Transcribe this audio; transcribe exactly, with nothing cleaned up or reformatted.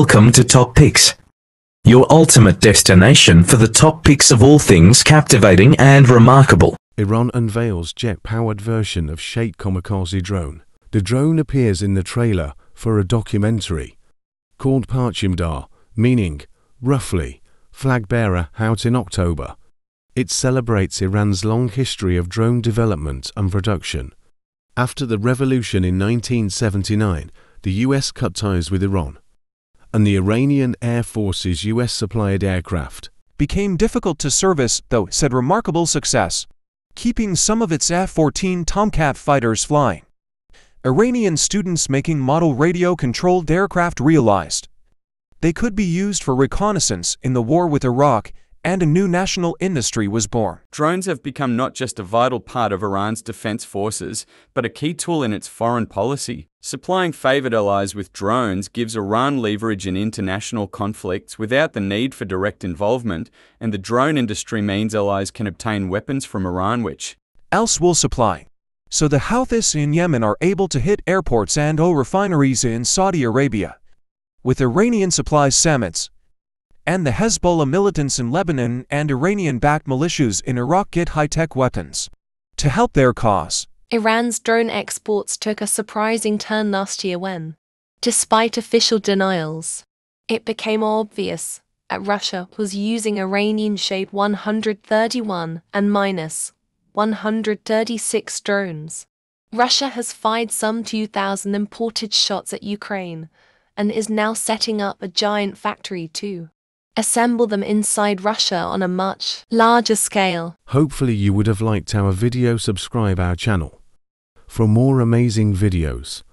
Welcome to Top Picks, your ultimate destination for the top picks of all things captivating and remarkable. Iran unveils jet-powered version of Shahed kamikaze drone. The drone appears in the trailer for a documentary called Parchamdar, meaning, roughly, flag bearer, out in October. It celebrates Iran's long history of drone development and production. After the revolution in nineteen seventy-nine, the U S cut ties with Iran, and the Iranian Air Force's U S-supplied aircraft became difficult to service, though it had remarkable success, keeping some of its F fourteen Tomcat fighters flying. Iranian students making model radio-controlled aircraft realized they could be used for reconnaissance in the war with Iraq, and a new national industry was born. Drones have become not just a vital part of Iran's defense forces, but a key tool in its foreign policy. Supplying favored allies with drones gives Iran leverage in international conflicts without the need for direct involvement, and the drone industry means allies can obtain weapons from Iran which else will supply. So the Houthis in Yemen are able to hit airports and oil refineries in Saudi Arabia, with Iranian supplies Samets, and the Hezbollah militants in Lebanon and Iranian-backed militias in Iraq get high-tech weapons to help their cause. Iran's drone exports took a surprising turn last year when, despite official denials, it became obvious that Russia was using Iranian Shahed one thirty-one and minus one thirty-six drones. Russia has fired some two thousand imported shots at Ukraine and is now setting up a giant factory too. Assemble them inside Russia on a much larger scale. Hopefully you would have liked our video. Subscribe our channel for more amazing videos.